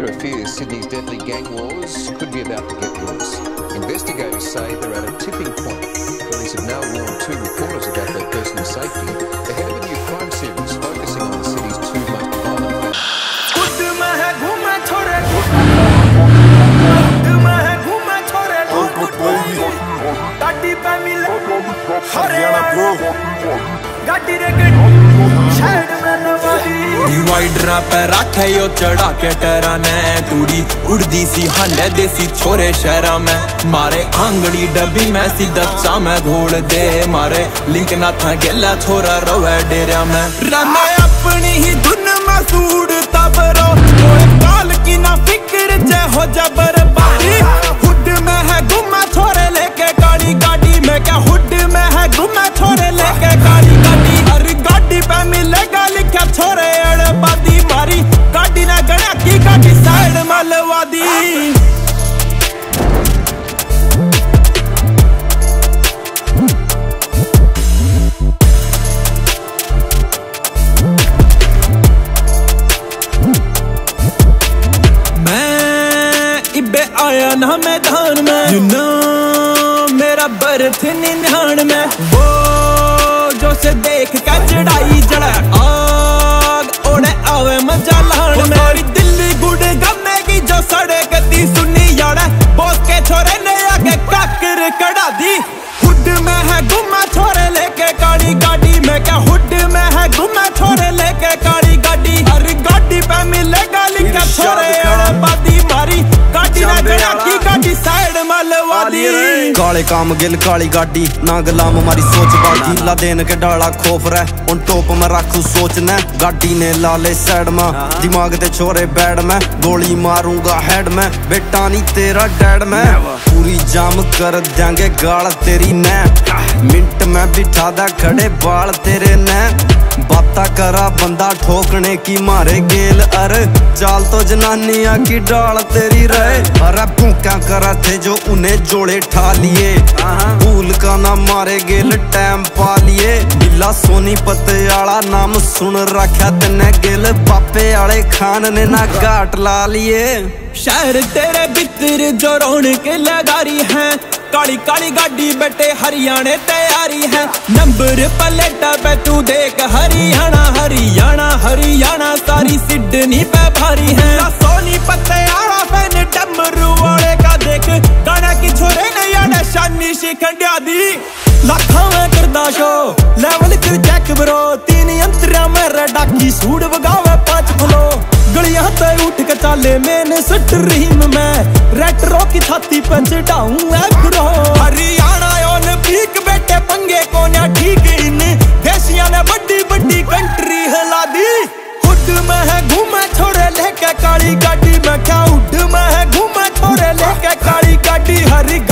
chapter of fears Sydney's deadly gang wars could be about to get worse. Investigators say they're at a tipping point. Police have now warned 2 reporters about their personal safety ahead of a new crime series focusing on the city's 2 most violent डिवाइडरा पे राखे यो चढ़ा के Terra ने, तूड़ी उड़दी सी हाले देसी छोरे शहरा में। मारे आंगड़ी डबी में सी दच्चा में घोड़ दे, मारे लिंक ना था गेला छोरा रोवे डेरा में। रामे अपनी ही धुन में सूड़ तबरो कोई काल की ना फिक्र चे हो जबर बारी। हुड में है गुमा छोरे लेके काली गाड़ी में, क्या हुड में है गुमा छोरे लेके काली गाड़ी। अरे गाड़ी पे मिलेगा लिखा छोरे मलवादी। मैं इबे आया ना मैदान में, you know, मेरा बर्थ निन्यान में। वो जो से देख के चढ़ाई जड़ा आग ओढ़े आवे मजा लान में। हुड में है गुमा छोरे लेके काली गाड़ी में, क्या हुड में है गुमा छोरे लेके काली गाड़ी। अरे गाड़ी पे मिलेगा लिखा छोरे बादी मारी, गाड़ी ना गड़ा की गाड़ी साइड मलवादी। काले काम गिल काली गाड़ी ना गुलाम हमारी सोच बागी, ला देन के डाला खोफ रह उन टोप में रखू सोचना। गाड़ी ने लाले साइड में दिमाग ते छोरे बैड में, गोली मारूंगा हेड में बेटा नहीं तेरा डैड में। पूरी जाम कर देंगे गाल तेरी ने, मिनट में बिठा दा खड़े बाल तेरे ने। बाता करा बंदा ठोकने की मारे गेल, अरे चाल तो जनानिया की डाल तेरी रहे। अरे भूखा करा थे जो उन्हें जोड़े ठा लिए, भूल का ना मारे गेल टाइम पा लिए। बिल्ला सोनीपत आला नाम सुन रखा तेने गेल, बापे आले खान ने ना घाट ला लिए। शहर तेरे भीतर जो रौनक लगारी है, काली काली गाड़ी बेटे हरियाणे तैयारी है। नंबर पलेटा पे तू देख हरियाणा हरियाणा हरियाणा, सारी सिडनी पे भारी है। सोनीपत आला पे डमरू वाले का देख, गाना की छोरे नया शानी शिखंडिया दी। लाखों में करदा शो लेवल कर जैक ब्रो, 3 यंत्रा में रडाकी सूड वगावे 5 फलो। गलियां ते उठ के चाले मैंने स्ट्रीम में, रेट्रो की छाती पे चढ़ाऊं एग्रो। हरियाणा ऑन पीक बेटे पंगे को ना ठीक, इन देशिया ने बड़ी बड़ी कंट्री हिला दी। हुड में है घूमे छोरे लेके काली गाड़ी में, क्या हुड में है घूमे छोरे लेके काली गाड़ी। हरी